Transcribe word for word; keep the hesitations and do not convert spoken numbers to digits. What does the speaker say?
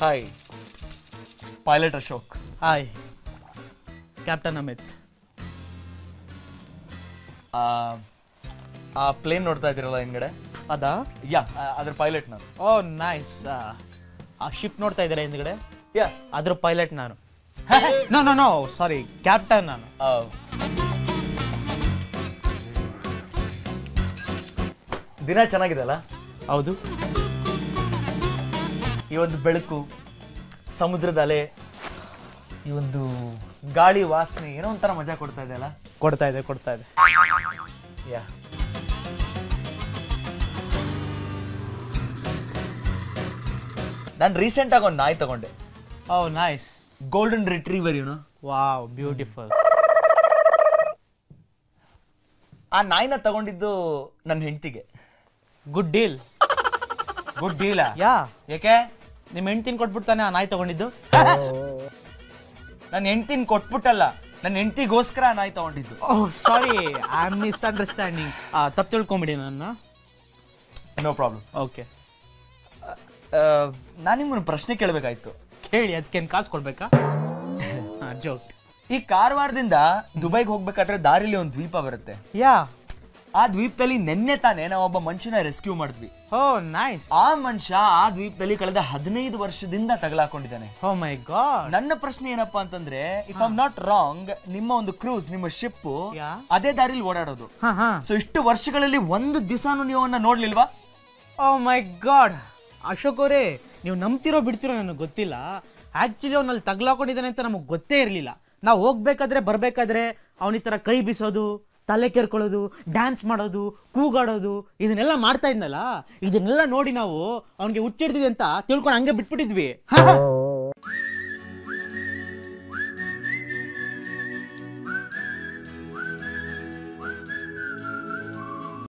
Hi, Pilot Ashok. Hi, Captain Amith. Uh, uh, plane ನೋಡ್ತಾ ಇದ್ದೀರಲ್ಲ ಹಿಂಗಡೆ? ಅದಾ? Yeah, ಅದರ pilot ನಾನು. Oh, nice. ಆ ship ನೋಡ್ತಾ ಇದ್ದೀರಾ ಹಿಂಗಡೆ? Yeah, ಅದರ pilot ನಾನು. No, no, no, sorry, Captain ನಾನು. Oh. ದಿನ ಚೆನ್ನಾಗಿದೆ ಅಲ್ಲ? ಹೌದು. ಈ ಒಂದು ಬೆಳಕು, ಸಮುದ್ರದ ಅಲೆ, ಈ ಒಂದು ಗಾಳಿ ವಾಸನೆ ಏನೋ ಒಂಥರ ಮಜಾ ಕೊಡ್ತಾ ಇದೆ ಅಲ್ಲ? ಕೊಡ್ತಾ ಇದೆ ಕೊಡ್ತಾ ಇದೆ ಯಾ ನಾನು ರೀಸೆಂಟ್ ಆಗಿ ಒಂದು ನಾಯಿ ತಗೊಂಡೆ. Oh nice, golden retriever you know. Wow, beautiful. ಆ ನಾಯಿನ ತಗೊಂಡಿದ್ದು ನನ್ನ ಹೆಂಡತಿಗೆ. Good deal. Good deal yeah? ಯಾಕೆ? ನಿಮ್ಮ ಹೆಂಡ್ತಿನ ಕೊಟ್ಬಿಡ್ತಾನೆ ಆ ನಾಯಿ ತಗೊಂಡಿದ್ದು? ನನ್ನ ಹೆಂಡ್ತಿನ ಕೊಟ್ಬಿಟ್ಟಲ್ಲ, ನನ್ನ ಹೆಂಡ್ತಿಗೋಸ್ಕರ ಆ ನಾಯಿ ತಗೊಂಡಿದ್ದು. Oh sorry, I am misunderstanding. ತಪ್ಪು ತಿಳ್ಕೊಂಬಿಡಿ ನನ್ನ. No problem. ಓಕೆ, ನಾನು ನಿಮ್ಮನ್ನು ಪ್ರಶ್ನೆ ಕೇಳಬೇಕಾಯ್ತು. ಕೇಳಿ, ಅದಕ್ಕೇನು ಕಾಸು ಕೊಡ್ಬೇಕಾ? ಜೋಕ್. ಈ ಕಾರವಾರದಿಂದ ದುಬೈಗೆ ಹೋಗ್ಬೇಕಾದ್ರೆ ದಾರಿಲಿ ಒಂದು ದ್ವೀಪ ಬರುತ್ತೆ. ಯಾ, ಆ ದ್ವೀಪದಲ್ಲಿ ನಿನ್ನೆ ತಾನೇ ನಾವೊಬ್ಬ ಮನುಷ್ಯನ ರೆಸ್ಕ್ಯೂ ಮಾಡಿದ್ವಿ. Oh nice. ಆ ಮನುಷ್ಯ ಆ ದ್ವೀಪದಲ್ಲಿ ಕಳೆದ ಹದಿನೈದು ವರ್ಷದಿಂದ ತಗಲಾಕೊಂಡಿದ್ದಾನೆ. ಓ ಮೈ ಗಾಡ್. ನನ್ನ ಪ್ರಶ್ನೆ ಏನಪ್ಪಾ ಅಂತಂದ್ರೆ, if I am not wrong, ನಿಮ್ಮ ಒಂದು ಕ್ರೂಸ್, ನಿಮ್ಮ ಶಿಪ್ ಅದೇ ದಾರಿಲಿ ಓಡಾಡೋದು. ಸೊ ಇಷ್ಟು ವರ್ಷಗಳಲ್ಲಿ ಒಂದು ದಿವಸನೂ ನೀವು ಅವನ್ನ ನೋಡ್ಲಿಲ್ವಾ? ಓ ಮೈ ಗಾಡ್. ಅಶೋಕ್ ಅವರೇ, ನೀವು ನಂಬ್ತಿರೋ ಬಿಡ್ತಿರೋ ನನಗೆ ಗೊತ್ತಿಲ್ಲ. ಆಕ್ಚುಲಿ ಅವನಲ್ಲಿ ತಗಲಾಕೊಂಡಿದ್ದಾನೆ ಅಂತ ನಮಗೆ ಗೊತ್ತೇ ಇರಲಿಲ್ಲ. ನಾವು ಹೋಗ್ಬೇಕಾದ್ರೆ ಬರ್ಬೇಕಾದ್ರೆ ಅವನ ಈ ತರ ಕೈ ಬೀಸೋದು, ತಲೆ ಕೆರ್ಕೊಳ್ಳೋದು, ಡ್ಯಾನ್ಸ್ ಮಾಡೋದು, ಕೂಗಾಡೋದು, ಇದನ್ನೆಲ್ಲ ಮಾಡ್ತಾ ಇದ್ನಲ್ಲ, ಇದನ್ನೆಲ್ಲ ನೋಡಿ ನಾವು ಅವನಿಗೆ ಹುಚ್ಚಿಡ್ದಿದೆ ಅಂತ ತಿಳ್ಕೊಂಡು ಹಂಗೆ ಬಿಟ್ಬಿಟ್ಟಿದ್ವಿ.